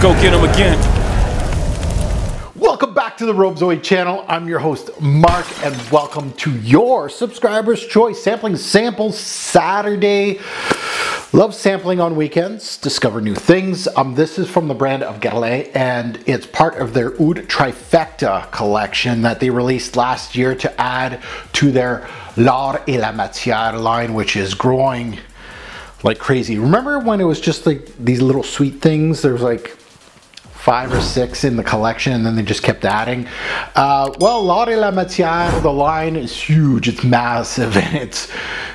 go get him again. Welcome back to the Robezoid channel. I'm your host, Mark, and welcome to your Subscriber's Choice Sampling Samples Saturday. Love sampling on weekends, discover new things. This is from the brand of Gatelet, and it's part of their Oud Trifecta collection that they released last year to add to their L'Art et la Matière line, which is growing like crazy. Remember when it was just like these little sweet things? There was like 5 or 6 in the collection, and then they just kept adding. Well, L'Art et la Matière, the line is huge, it's massive, and it's,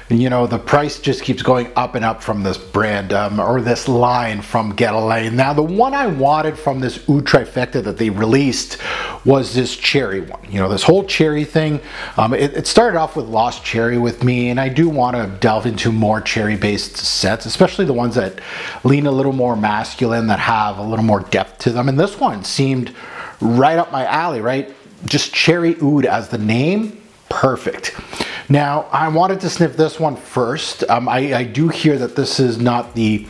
you know, the price just keeps going up and up from this brand, or this line from Gatelet. Now, the one I wanted from this Oud Trifecta that they released was this cherry one. You know, this whole cherry thing. It started off with Lost Cherry with me, and I do want to delve into more cherry-based sets, especially the ones that lean a little more masculine, that have a little more depth to them. I mean, this one seemed right up my alley, right? Just cherry oud as the name, perfect. Now, I wanted to sniff this one first. I do hear that this is not the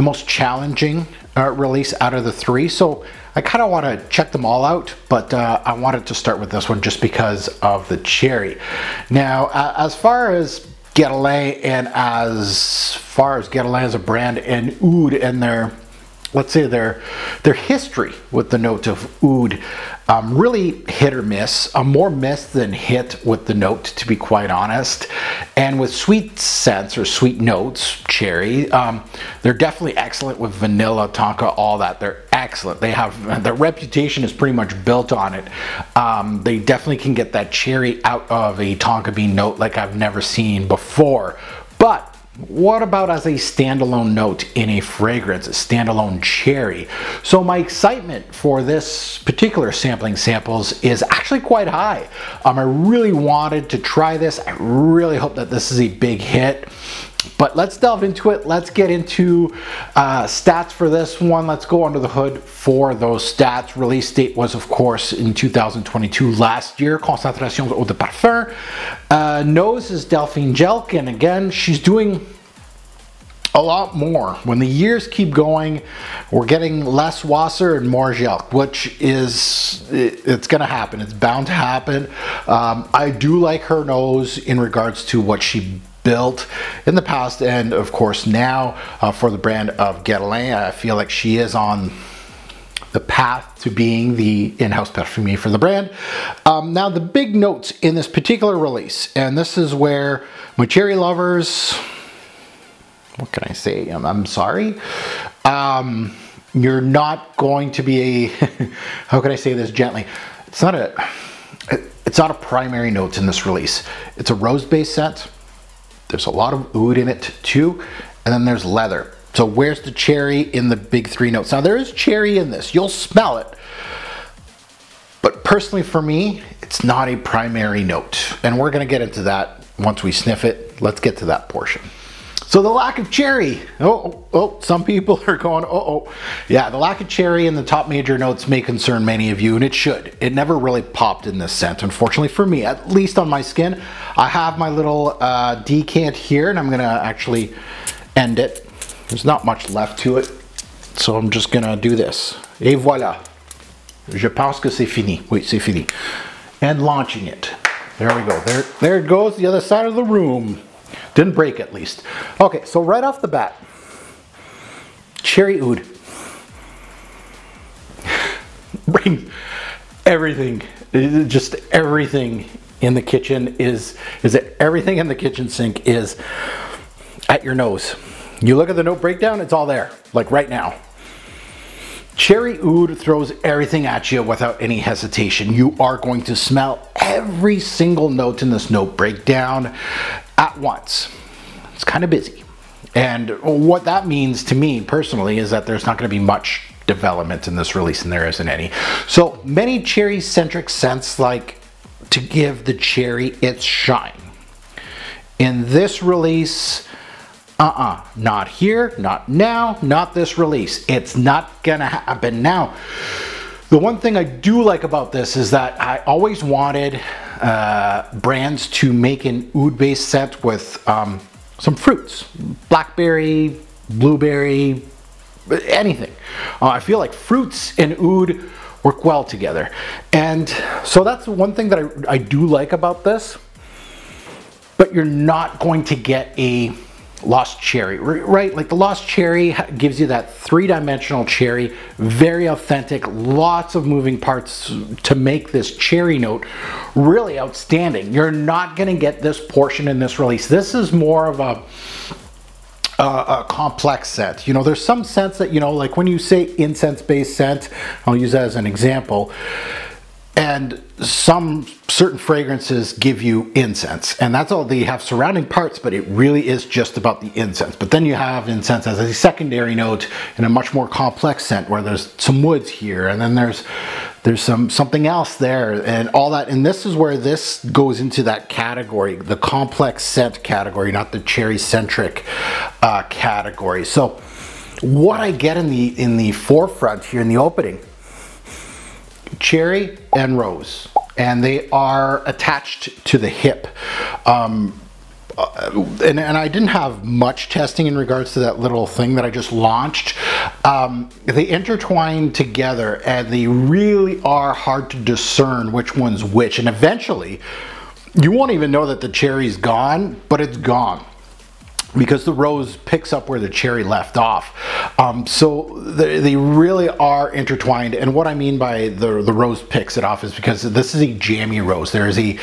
most challenging release out of the 3, so I kind of want to check them all out, but I wanted to start with this one just because of the cherry. Now, as far as Gatelet and as far as Gatelet as a brand and oud and their, let's say their history with the note of oud, really hit or miss, more miss than hit with the note, to be quite honest. And with sweet scents or sweet notes, cherry, they're definitely excellent with vanilla, tonka, all that. They're excellent. They have, their reputation is pretty much built on it. They definitely can get that cherry out of a tonka bean note like I've never seen before. But what about as a standalone note in a fragrance, a standalone cherry? So my excitement for this particular Sampling Samples is actually quite high. I really wanted to try this. I really hope that this is a big hit. But let's delve into it. Let's get into stats for this one. Let's go under the hood for those stats. Release date was, of course, in 2022, last year. Concentrations Eau de Parfum. Nose is Delphine Jelk, and again, she's doing a lot more. When the years keep going, we're getting less Wasser and more Jelk, which is, it's gonna happen. It's bound to happen. I do like her nose in regards to what she built in the past, and of course now, for the brand of Gatelet. I feel like she is on the path to being the in-house perfumier for the brand. Now, the big notes in this particular release, and this is where my cherry lovers, what can I say? I'm sorry. You're not going to be a, how can I say this gently? It's not a primary note in this release. It's a rose-based scent. There's a lot of oud in it too, and then there's leather. So where's the cherry in the big 3 notes? Now, there is cherry in this, you'll smell it, but personally for me, it's not a primary note, and we're gonna get into that once we sniff it. Let's get to that portion. So the lack of cherry, some people are going, yeah, the lack of cherry in the top major notes may concern many of you, and it should. It never really popped in this scent, unfortunately for me, at least on my skin. I have my little decant here, and I'm gonna actually end it. There's not much left to it, so I'm just gonna do this. Et voilà. Je pense que c'est fini. Oui, c'est fini. And launching it. There we go. There it goes, the other side of the room. Didn't break, at least. Okay, so right off the bat, cherry oud brings everything, just everything in the kitchen is it everything in the kitchen sink is at your nose. You look at the note breakdown, it's all there, like right now. Cherry oud throws everything at you without any hesitation. You are going to smell every single note in this note breakdown at once. It's kind of busy. And what that means to me personally is that there's not going to be much development in this release, and there isn't any. So many cherry-centric scents like to give the cherry its shine. In this release, not here, not now, not this release. It's not gonna happen. Now, the one thing I do like about this is that I always wanted brands to make an oud-based scent with some fruits. Blackberry, blueberry, anything. I feel like fruits and oud work well together. And so that's one thing that I do like about this, but you're not going to get a lost cherry, right? Like the lost cherry gives you that three-dimensional cherry, very authentic, lots of moving parts to make this cherry note really outstanding. You're not gonna get this portion in this release. This is more of a complex scent. You know, there's some scents that, you know, like when you say incense-based scent, I'll use that as an example, and some certain fragrances give you incense, and that's all they have surrounding parts, but it really is just about the incense. But then you have incense as a secondary note in a much more complex scent where there's some woods here, and then there's something else there and all that. And this is where this goes into that category, the complex scent category, not the cherry centric category. So what I get in the forefront here in the opening, cherry and rose, and they are attached to the hip. And I didn't have much testing in regards to that little thing that I just launched. They intertwine together and they really are hard to discern which one's which, and eventually you won't even know that the cherry's gone, but it's gone, because the rose picks up where the cherry left off. So they really are intertwined. And what I mean by the rose picks it off is because this is a jammy rose. There is a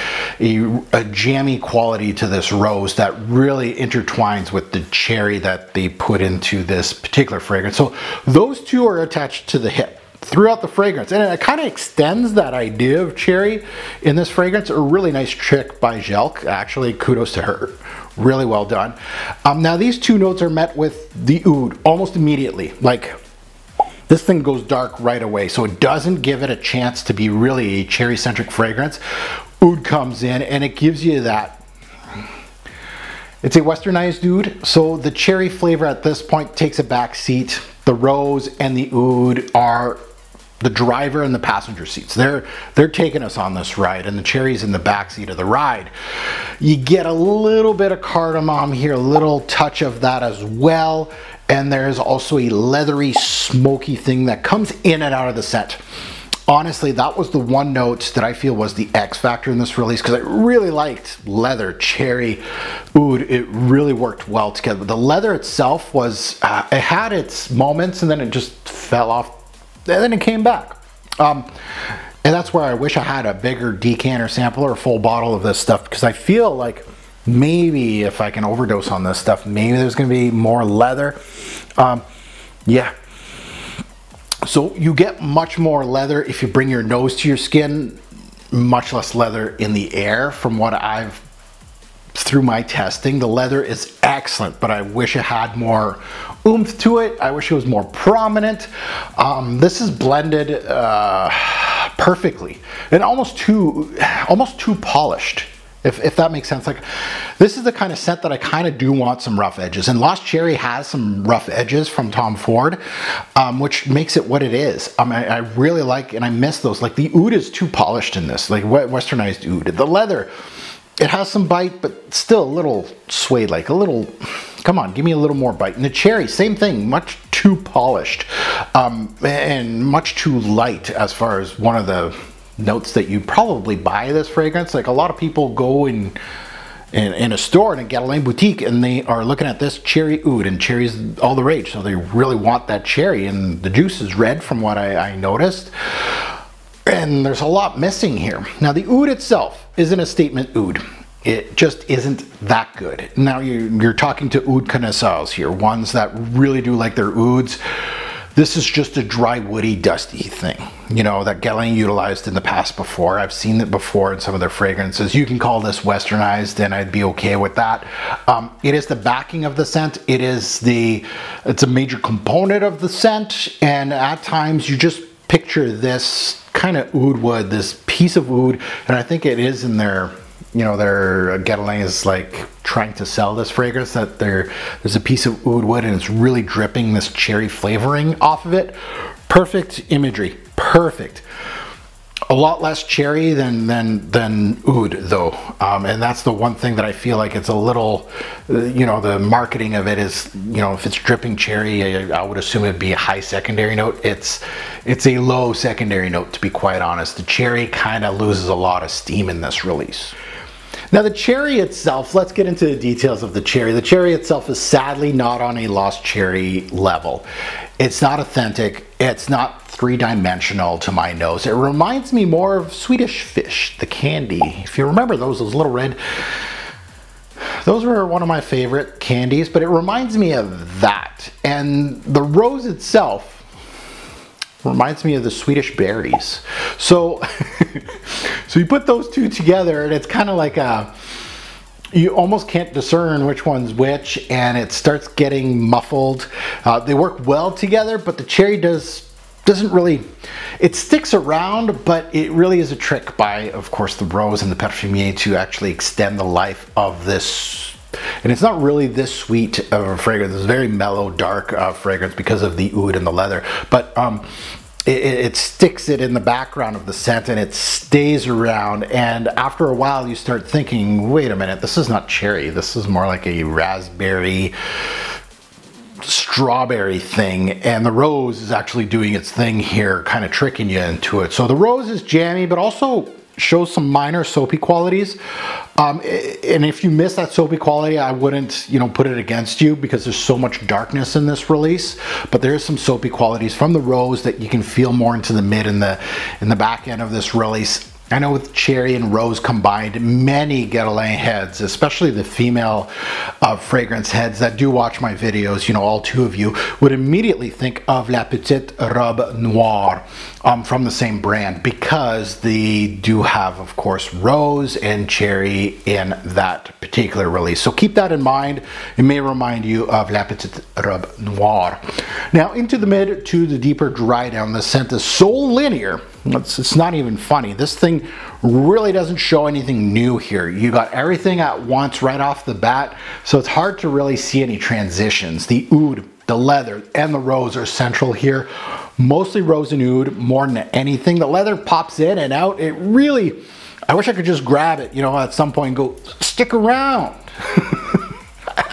jammy quality to this rose that really intertwines with the cherry that they put into this particular fragrance. So those two are attached to the hip throughout the fragrance, and it kind of extends that idea of cherry in this fragrance. A really nice trick by Jelk, actually, kudos to her, really well done. Now these two notes are met with the oud almost immediately. Like this thing goes dark right away, so it doesn't give it a chance to be really a cherry centric fragrance. Oud comes in and it gives you that, it's a westernized oud, so the cherry flavor at this point takes a back seat. The rose and the oud are the driver and the passenger seats. They're taking us on this ride, and the cherry's in the backseat of the ride. You get a little bit of cardamom here, a little touch of that as well. And there's also a leathery, smoky thing that comes in and out of the scent. Honestly, that was the one note that I feel was the X factor in this release, because I really liked leather, cherry, oud. It really worked well together. The leather itself was, it had its moments and then it just fell off, and then it came back. And that's where I wish I had a bigger decanter sample or a full bottle of this stuff, because I feel like maybe if I can overdose on this stuff, maybe there's going to be more leather. Yeah. So you get much more leather if you bring your nose to your skin, much less leather in the air from what I've through my testing. The leather is excellent, but I wish it had more oomph to it. I wish it was more prominent. This is blended perfectly and almost too polished, if that makes sense. Like this is the kind of scent that I kind of do want some rough edges, and Lost Cherry has some rough edges from Tom Ford, which makes it what it is. I really like, and I miss those. Like the oud is too polished in this, like westernized oud. The leather, it has some bite, but still a little suede, like a little, come on, give me a little more bite. And the cherry, same thing, much too polished and much too light as far as one of the notes that you probably buy this fragrance. Like a lot of people go in a store and a Gatelaine boutique, and they are looking at this cherry oud, and cherry's all the rage, so they really want that cherry, and the juice is red from what I noticed, and there's a lot missing here. Now the oud itself isn't a statement oud. It just isn't that good. Now you're talking to oud connoisseurs here, ones that really do like their ouds. This is just a dry, woody, dusty thing, you know, that Gatelaine utilized in the past before. I've seen it before in some of their fragrances. You can call this westernized, and I'd be okay with that. It is the backing of the scent. It is it's a major component of the scent. And at times you just picture this kind of oud wood, this piece of oud. And I think it is in their, you know, their Gatelaine is like trying to sell this fragrance, that there's a piece of oud wood and it's really dripping this cherry flavoring off of it. Perfect imagery, perfect. a lot less cherry than oud, though, and that's the one thing that I feel like it's a little, you know, the marketing of it is, you know, if it's dripping cherry, I would assume it'd be a high secondary note. It's a low secondary note, to be quite honest. The cherry kind of loses a lot of steam in this release. Now the cherry itself, let's get into the details of the cherry. The cherry itself is sadly not on a lost cherry level. It's not authentic, it's not three-dimensional to my nose. It reminds me more of Swedish Fish, the candy. If you remember those little red, those were one of my favorite candies, but it reminds me of that. And the rose itself reminds me of the Swedish berries. So, so you put those two together and it's kind of like a, you almost can't discern which one's which, and it starts getting muffled. They work well together, but the cherry doesn't really, it sticks around, but it really is a trick by, of course, the rose and the perfumier to actually extend the life of this. And it's not really this sweet of a fragrance. It's a very mellow, dark fragrance because of the oud and the leather. But it sticks it in the background of the scent, and it stays around. And after a while, you start thinking, wait a minute, this is not cherry. This is more like a raspberry, strawberry thing, and the rose is actually doing its thing here, kind of tricking you into it. So the rose is jammy, but also shows some minor soapy qualities, and if you miss that soapy quality, I wouldn't, you know, put it against you, because there's so much darkness in this release. But there is some soapy qualities from the rose that you can feel more into the mid and the back end of this release. I know with cherry and rose combined, many Guerlain heads, especially the female fragrance heads that do watch my videos, you know, all two of you, would immediately think of La Petite Robe Noire from the same brand, because they do have, of course, rose and cherry in that particular release. So keep that in mind. It may remind you of La Petite Robe Noire. Now into the mid to the deeper dry down, the scent is so linear, it's not even funny. This thing really doesn't show anything new here. You got everything at once right off the bat, so it's hard to really see any transitions. The oud, the leather, and the rose are central here. Mostly rose and oud more than anything. The leather pops in and out. It really, I wish I could just grab it, you know, at some point and go, stick around.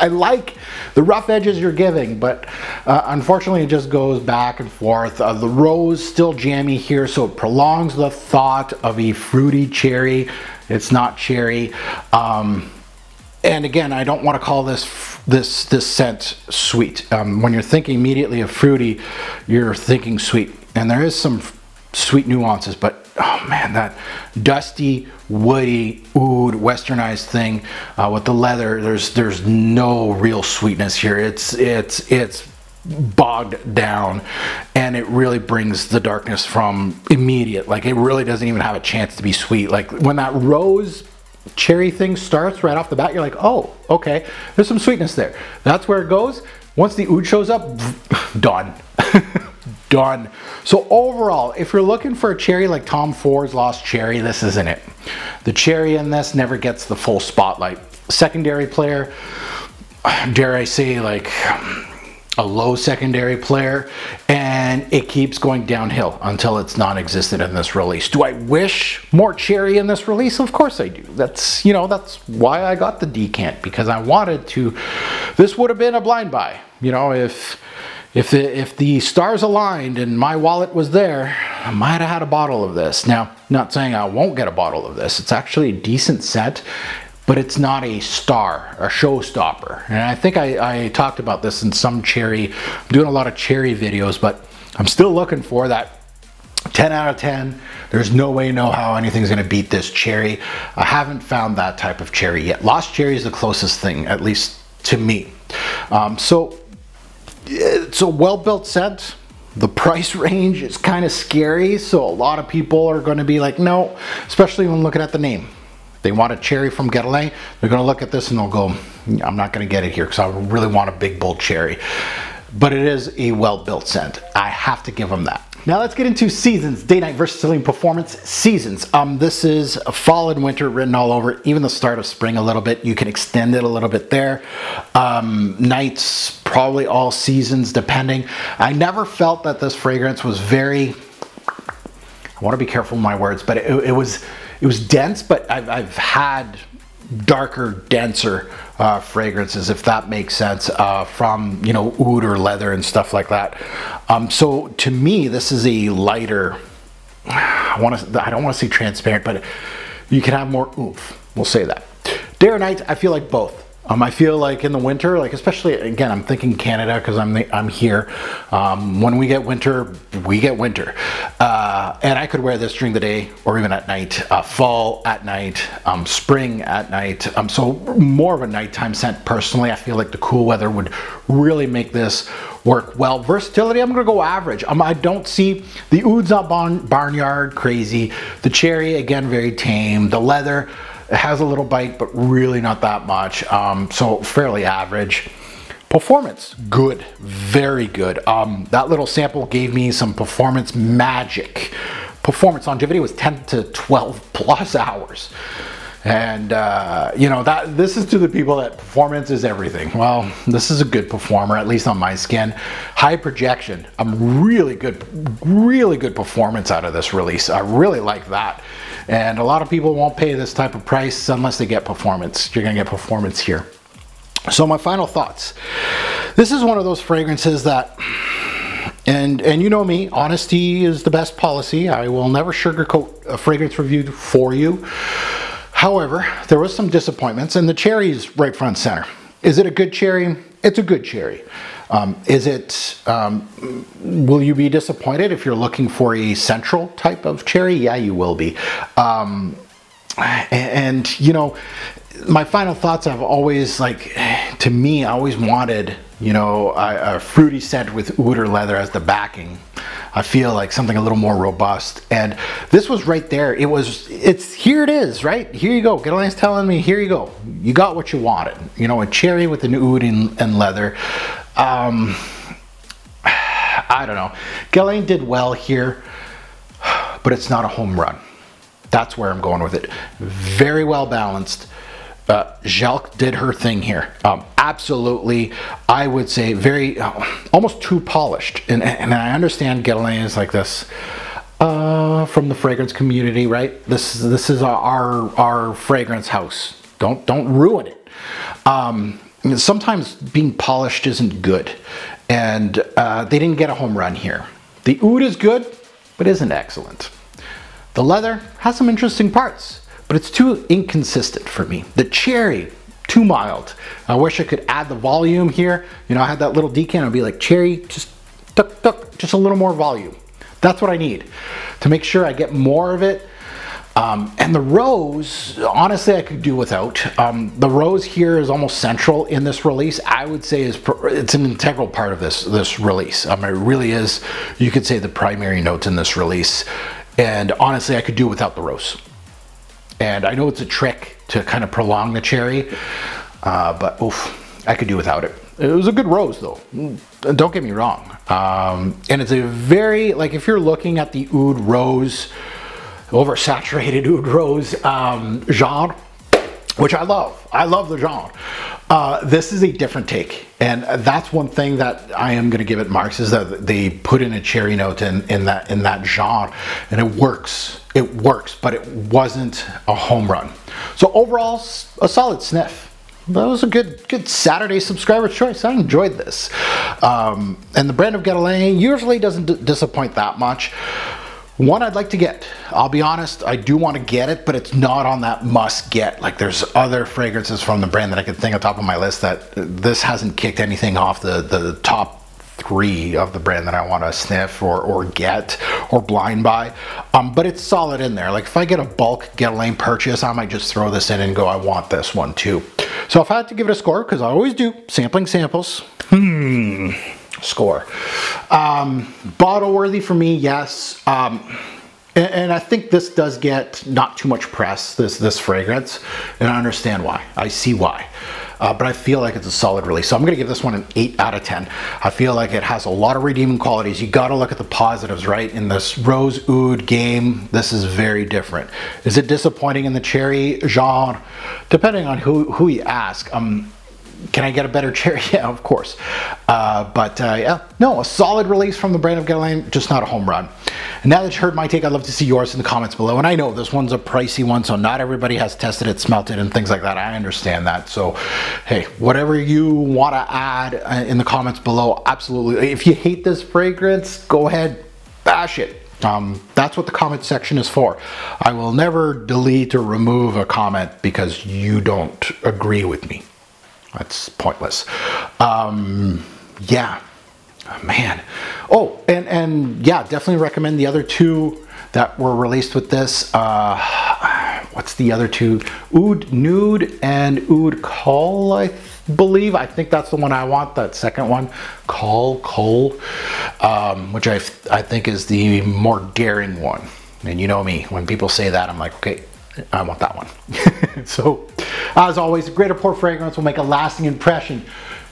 I like the rough edges you're giving, but unfortunately it just goes back and forth. The rose still jammy here, so it prolongs the thought of a fruity cherry. It's not cherry. And again, I don't want to call this scent sweet. When you're thinking immediately of fruity, you're thinking sweet. And there is some sweet nuances, but oh man, that dusty, woody, oud, westernized thing with the leather, there's no real sweetness here. It's bogged down, and it really brings the darkness from immediate. Like, it really doesn't even have a chance to be sweet. Like, when that rose cherry thing starts right off the bat, you're like, oh, okay, there's some sweetness there. That's where it goes. Once the oud shows up, done. Done. So overall, if you're looking for a cherry like Tom Ford's Lost Cherry, this isn't it. The cherry in this never gets the full spotlight. Secondary player, dare I say, like a low secondary player, and it keeps going downhill until it's non-existent in this release. Do I wish more cherry in this release? Of course I do. That's, you know, that's why I got the decant, because I wanted to. This would have been a blind buy, you know, if the stars aligned and my wallet was there, I might have had a bottle of this. Now, not saying I won't get a bottle of this. It's actually a decent set, but it's not a star, a showstopper. And I think I talked about this in some cherry. I'm doing a lot of cherry videos, but I'm still looking for that 10 out of 10. There's no way, no how anything's gonna beat this cherry. I haven't found that type of cherry yet. Lost cherry is the closest thing, at least to me. So it's a well-built scent. The price range is kind of scary, so a lot of people are going to be like, no, especially when looking at the name. They want a cherry from Guerlain, they're going to look at this and they'll go, I'm not going to get it here because I really want a big, bold cherry. But it is a well-built scent. I have to give them that. Now let's get into Seasons, Day Night Versatility and Performance. Seasons, this is fall and winter written all over, even the start of spring a little bit. You can extend it a little bit there. Nights, probably all seasons depending. I never felt that this fragrance was very I want to be careful with my words, but it was dense, but I've had darker, denser fragrances, if that makes sense, from, you know, oud or leather and stuff like that. So to me, this is a lighter, I don't want to say transparent, but you can have more oomph. We'll say that. Day or night, I feel like both. I feel like in the winter, like especially, again, I'm thinking Canada because I'm here. When we get winter, we get winter. And I could wear this during the day or even at night, fall at night, spring at night. So more of a nighttime scent personally. I feel like the cool weather would really make this work well. Versatility, I'm gonna go average. I don't see, the oud's not barnyard crazy. The cherry, again, very tame. The leather, it has a little bite, but really not that much. So fairly average. Performance, good, very good. That little sample gave me some performance magic. Performance longevity was 10 to 12 plus hours. And you know, this is to the people that performance is everything. Well, this is a good performer, at least on my skin. High projection, really good performance out of this release. I really like that. And a lot of people won't pay this type of price unless they get performance. You're gonna get performance here. So my final thoughts. This is one of those fragrances that, and you know me, honesty is the best policy. I will never sugarcoat a fragrance review for you. However, there was some disappointments, and the cherry is right front and center. Is it a good cherry? It's a good cherry. Will you be disappointed if you're looking for a central type of cherry? Yeah, you will be. And you know, my final thoughts, I've always, like, to me, I always wanted, you know, a fruity scent with oud or leather as the backing. I feel like something a little more robust, and this was right there. Here it is, right? Here you go. Guilain's telling me, here you go. You got what you wanted. You know, a cherry with an oud and leather. I don't know. Guilain did well here, but it's not a home run. That's where I'm going with it. Very well balanced. Jelk did her thing here. Absolutely, I would say very, almost too polished. And I understand Guilain is like this from the fragrance community, right? This is our fragrance house. Don't ruin it. Sometimes being polished isn't good, and they didn't get a home run here. The oud is good, but isn't excellent. The leather has some interesting parts, but it's too inconsistent for me. The cherry, too mild. I wish I could add the volume here. You know, I had that little decant, I'd be like, cherry, just tuck, tuck, just a little more volume. That's what I need to make sure I get more of it. And the rose, honestly, I could do without. The rose here is almost central in this release. I would say it's an integral part of this release. It really is, you could say, the primary notes in this release. And honestly, I could do without the rose. And I know it's a trick to kind of prolong the cherry, but oof, I could do without it. It was a good rose though, don't get me wrong. And it's a very, like, if you're looking at the oud rose, oversaturated oud rose genre, which I love the genre. This is a different take. And that's one thing that I am gonna give it marks, is that they put in a cherry note in that genre, and it works, but it wasn't a home run. So overall, a solid sniff. That was a good Saturday subscriber's choice. I enjoyed this. And the brand of Guilain usually doesn't disappoint that much. One I'd like to get. I'll be honest, I do want to get it, but it's not on that must get. Like, there's other fragrances from the brand that I could think of top of my list that this hasn't kicked anything off the top three of the brand that I want to sniff or get or blind buy. But it's solid in there. Like, if I get a bulk Guilain purchase, I might just throw this in and go, I want this one too. So if I had to give it a score, because I always do, sampling samples, score. Bottle worthy for me, yes. And I think this does get not too much press, this fragrance, and I understand why. I see why. But I feel like it's a solid release. So I'm gonna give this one an 8 out of 10. I feel like it has a lot of redeeming qualities. You gotta look at the positives, right? In this rose oud game, this is very different. Is it disappointing in the cherry genre? Depending on who you ask. Can I get a better chair? Yeah, of course. Yeah, no, a solid release from the brand of Guideline, just not a home run. And now that you heard my take, I'd love to see yours in the comments below. And I know this one's a pricey one, so not everybody has tested it, smelt it, and things like that. I understand that. So, hey, whatever you want to add in the comments below, absolutely. If you hate this fragrance, go ahead, bash it. That's what the comment section is for. I will never delete or remove a comment because you don't agree with me. That's pointless. Yeah, oh, man. Oh, and yeah, definitely recommend the other two that were released with this. What's the other two? Oud Nude and Oud Col, I believe. I think that's the one I want, that second one. Col, which I think is the more daring one. And you know me, when people say that, I'm like, okay, I want that one. So, as always, a greater poor fragrance will make a lasting impression.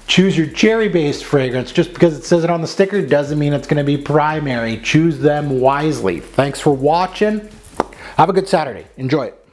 Choose your cherry-based fragrance. Just because it says it on the sticker doesn't mean it's going to be primary. Choose them wisely. Thanks for watching. Have a good Saturday. Enjoy it.